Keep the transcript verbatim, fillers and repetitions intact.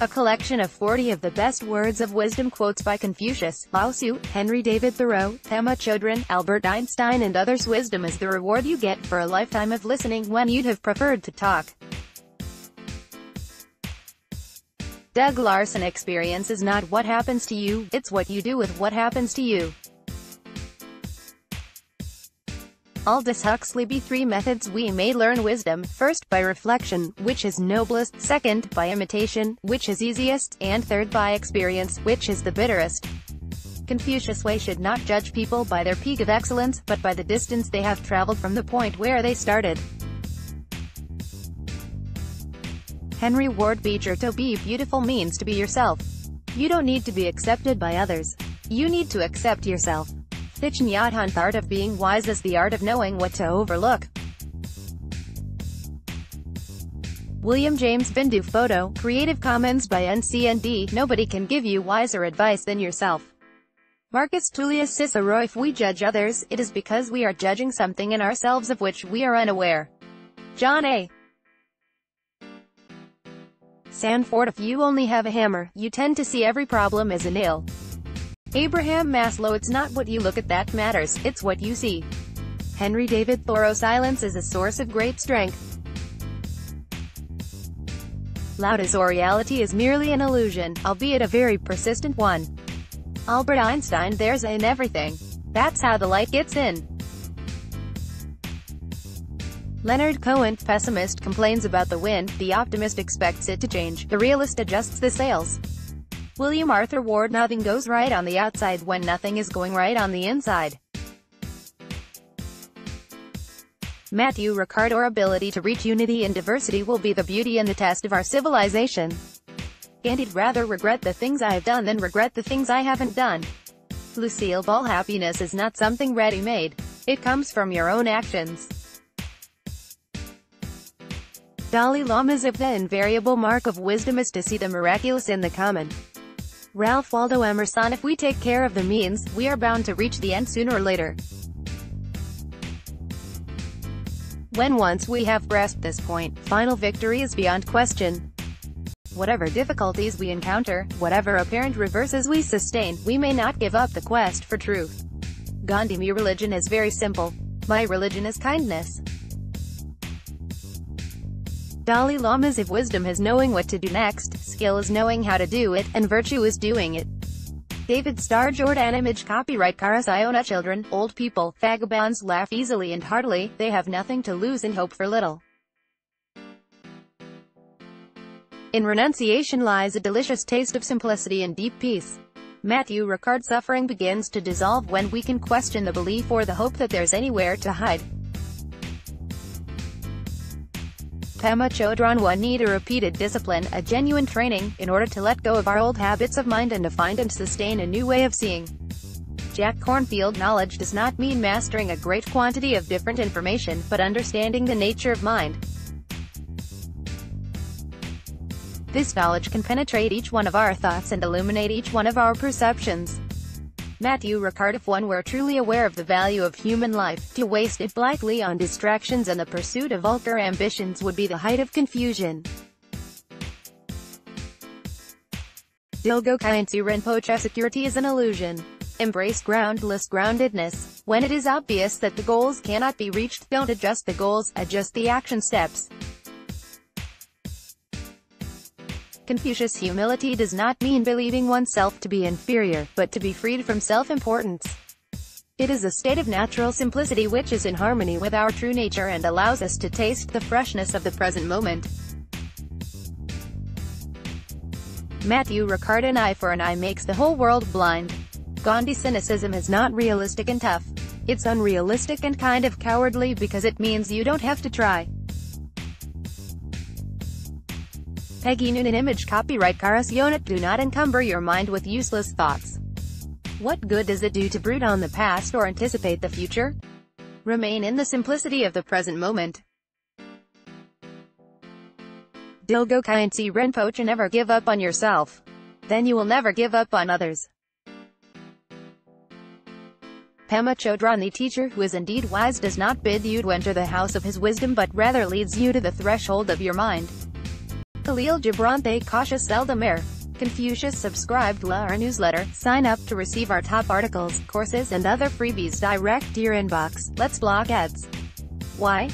A collection of forty of the best words of wisdom quotes by Confucius, Lao Tzu, Henry David Thoreau, Pema Chodron, Albert Einstein and others. Wisdom is the reward you get for a lifetime of listening when you'd have preferred to talk. Doug Larson. Experience is not what happens to you, it's what you do with what happens to you. Aldous Huxley. Be three methods we may learn wisdom: first, by reflection, which is noblest; second, by imitation, which is easiest; and third, by experience, which is the bitterest. Confucius way should not judge people by their peak of excellence, but by the distance they have traveled from the point where they started. Henry Ward Beecher. To be beautiful means to be yourself. You don't need to be accepted by others. You need to accept yourself. Thich Nhat Hanh. The art of being wise is the art of knowing what to overlook. William James. Bindu. Photo, Creative Commons by N C N D. Nobody can give you wiser advice than yourself. Marcus Tullius Cicero. If we judge others, it is because we are judging something in ourselves of which we are unaware. John A. Sanford. If you only have a hammer, you tend to see every problem as a nail. Abraham Maslow. It's not what you look at that matters, it's what you see. Henry David Thoreau. Silence is a source of great strength. Lao Tzu's reality is merely an illusion, albeit a very persistent one. Albert Einstein. There's a in everything. That's how the light gets in. Leonard Cohen. Pessimist complains about the wind, the optimist expects it to change, the realist adjusts the sails. William Arthur Ward. Nothing goes right on the outside when nothing is going right on the inside. Matthieu Ricard. Our ability to reach unity in diversity will be the beauty and the test of our civilization. Gandhi'd rather regret the things I have done than regret the things I haven't done. Lucille Ball. Happiness is not something ready-made. It comes from your own actions. Dalai Lama's. If the invariable mark of wisdom is to see the miraculous in the common. Ralph Waldo Emerson. If we take care of the means, we are bound to reach the end sooner or later. When once we have grasped this point, final victory is beyond question. Whatever difficulties we encounter, whatever apparent reverses we sustain, we may not give up the quest for truth. Gandhi. My religion is very simple. My religion is kindness. Dalai Lama's. If wisdom is knowing what to do next, skill is knowing how to do it, and virtue is doing it. David Starr Jordan. Image copyright Karas Iona. Children, old people, vagabonds laugh easily and heartily, they have nothing to lose and hope for little. In renunciation lies a delicious taste of simplicity and deep peace. Matthieu Ricard. Suffering begins to dissolve when we can question the belief or the hope that there's anywhere to hide. Pema Chodron. One need a repeated discipline, a genuine training, in order to let go of our old habits of mind and to find and sustain a new way of seeing. Jack Cornfield. Knowledge does not mean mastering a great quantity of different information, but understanding the nature of mind. This knowledge can penetrate each one of our thoughts and illuminate each one of our perceptions. Matthieu Ricard. If one were truly aware of the value of human life, to waste it blithely on distractions and the pursuit of vulgar ambitions would be the height of confusion. Dilgo Khyentse Rinpoche. Security is an illusion. Embrace groundless groundedness. When it is obvious that the goals cannot be reached, don't adjust the goals, adjust the action steps. Confucius. Humility does not mean believing oneself to be inferior, but to be freed from self-importance. It is a state of natural simplicity which is in harmony with our true nature and allows us to taste the freshness of the present moment. Matthieu Ricard. An eye for an eye makes the whole world blind. Gandhi. Cynicism is not realistic and tough. It's unrealistic and kind of cowardly because it means you don't have to try. Peggy Noonan. Image copyright Karas Yonat. Do not encumber your mind with useless thoughts. What good does it do to brood on the past or anticipate the future? Remain in the simplicity of the present moment. Dilgo Khyentse Rinpoche. Never give up on yourself. Then you will never give up on others. Pema Chodron. The teacher who is indeed wise does not bid you to enter the house of his wisdom but rather leads you to the threshold of your mind. Khalil Gibran. They cautious seldom air. Confucius. Subscribe to our newsletter, sign up to receive our top articles, courses and other freebies direct to your inbox. Let's block ads. Why?